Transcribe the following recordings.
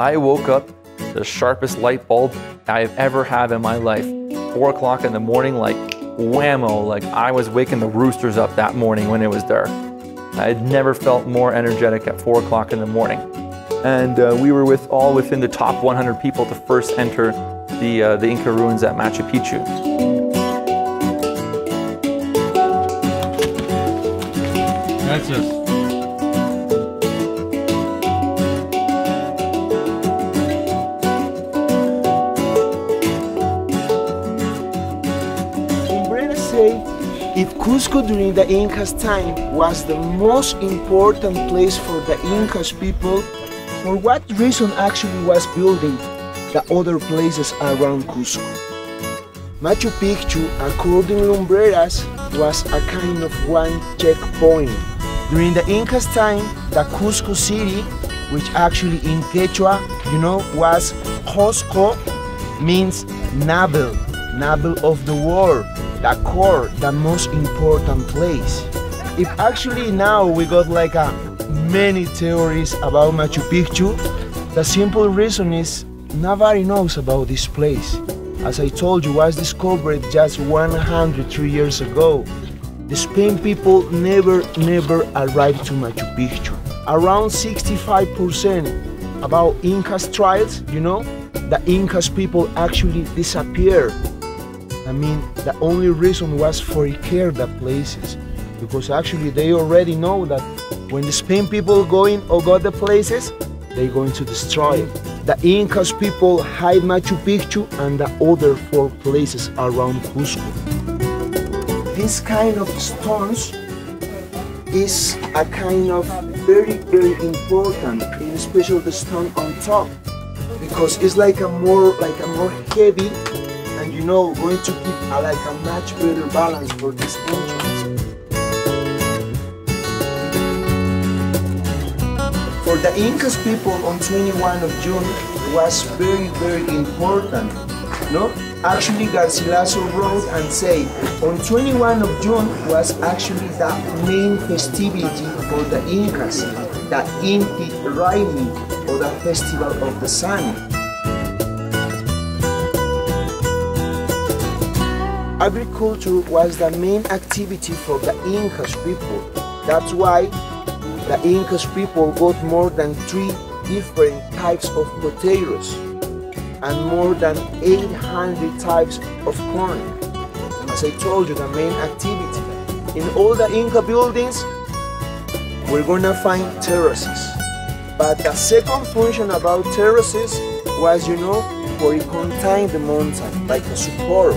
I woke up to the sharpest light bulb I've ever had in my life. 4 o'clock in the morning, like whammo, like I was waking the roosters up that morning when it was dark. I had never felt more energetic at 4 o'clock in the morning. And we were within the top 100 people to first enter the Inca ruins at Machu Picchu. Lumbreras say if Cusco during the Incas' time was the most important place for the Incas people, for what reason actually was building the other places around Cusco? Machu Picchu, according to Lumbreras, was a kind of one checkpoint. During the Inca's time, the Cusco city, which actually in Quechua, you know, was Cusco, means navel, navel of the world, the core, the most important place. If actually now we got like many theories about Machu Picchu, the simple reason is nobody knows about this place. As I told you, was discovered just 103 years ago. The Spain people never arrived to Machu Picchu. Around 65% about Incas trials, you know, the Incas people actually disappeared. I mean, the only reason was for the places, because actually they already know that when the Spain people go in or got the places, they're going to destroy it. The Incas people hide Machu Picchu and the other 4 places around Cusco. This kind of stones is a kind of very important, and especially the stone on top, because it's like a more heavy, and you know, going to give a much better balance for this entrance. For the Incas people on 21 of June was very important, no? Actually, Garcilaso wrote and said, on 21 of June was actually the main festivity for the Incas, the Inti Raymi, or the Festival of the Sun. Agriculture was the main activity for the Incas people. That's why the Incas people got more than 3 different types of potatoes and more than 800 types of corn. As I told you, the main activity. In all the Inca buildings, we're gonna find terraces. But the second function about terraces was, you know, for it contained the mountain, like a support,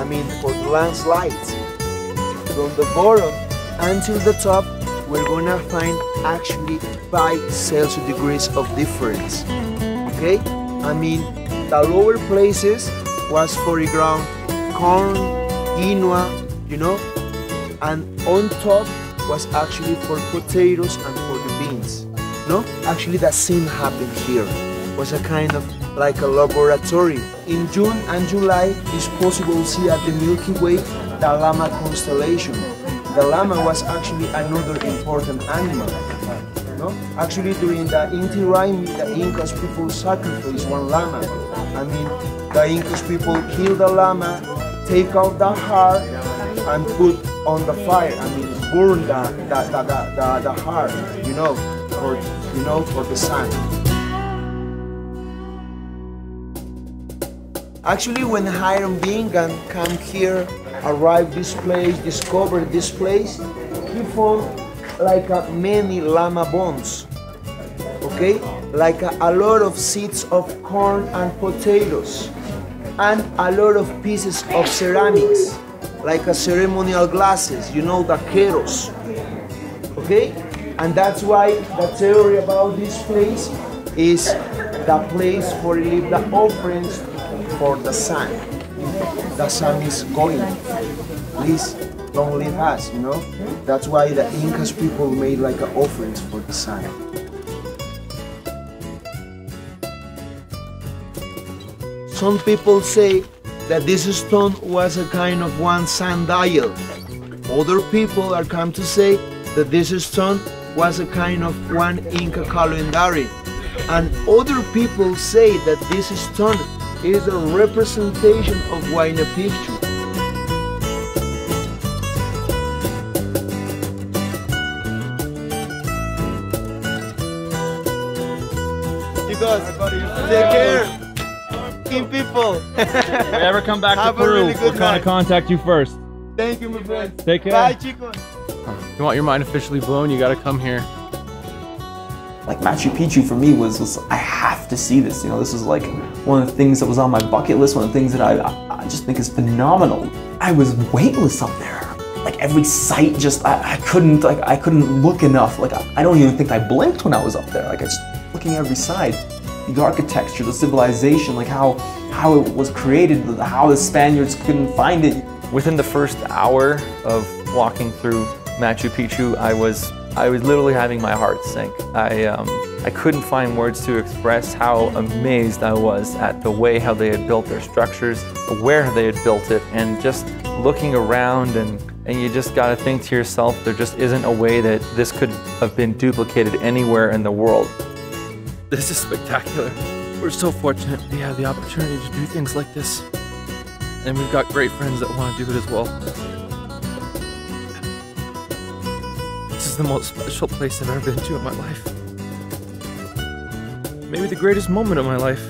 I mean, for the landslides. From the bottom until the top, we're gonna find actually 5 Celsius degrees of difference, okay? I mean, the lower places was for the ground, corn, quinoa, you know, and on top was actually for potatoes and for the beans, no? Actually, the same happened here. It was a kind of like a laboratory. In June and July, it's possible to see at the Milky Way the llama constellation. The llama was actually another important animal. No? Actually, during the Inti Raymi, the Incas people sacrificed 1 llama. I mean, the Incas people kill the llama, take out the heart, and put on the fire. I mean, burn the heart, you know, for the sun. Actually, when Hiram Bingham came here, arrived this place, discovered this place, he found many llama bones, okay? A lot of seeds of corn and potatoes, and a lot of pieces of ceramics, ceremonial glasses, you know, the keros, okay? And that's why the theory about this place is the place for leave the offerings for the sun. The sun is going, please. Don't leave us, you know? That's why the Incas people made an offerings for the sun. Some people say that this stone was a kind of one sundial. Other people are come to say that this stone was a kind of one Inca calendar. and other people say that this stone is a representation of Huayna Picchu. You guys, take care. People. If we ever come back to Peru, we're going to contact you first. Thank you, my friend. Take care. Bye, chicos. You want your mind officially blown, you got to come here. Like Machu Picchu for me was I have to see this. You know, this is like one of the things that was on my bucket list, one of the things that I just think is phenomenal. I was weightless up there. Like every sight just, I couldn't look enough. Like I don't even think I blinked when I was up there. Like I just looking at every side. The architecture, the civilization, like how it was created, how the Spaniards couldn't find it. Within the first hour of walking through Machu Picchu, I was literally having my heart sink. I couldn't find words to express how amazed I was at the way how they had built their structures, where they had built it, and just looking around and you just gotta think to yourself, there just isn't a way that this could have been duplicated anywhere in the world. This is spectacular. We're so fortunate we have the opportunity to do things like this. And we've got great friends that want to do it as well. This is the most special place I've ever been to in my life. Maybe the greatest moment of my life.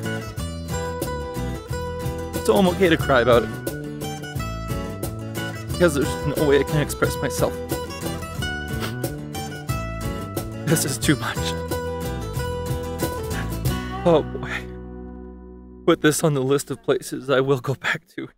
So I'm okay to cry about it. Because there's no way I can express myself. This is too much. Oh boy, put this on the list of places I will go back to.